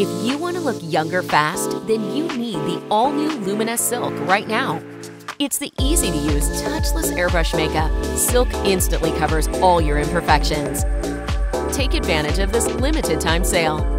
If you want to look younger fast, then you need the all-new Luminess Silk right now. It's the easy-to-use touchless airbrush makeup. Silk instantly covers all your imperfections. Take advantage of this limited-time sale.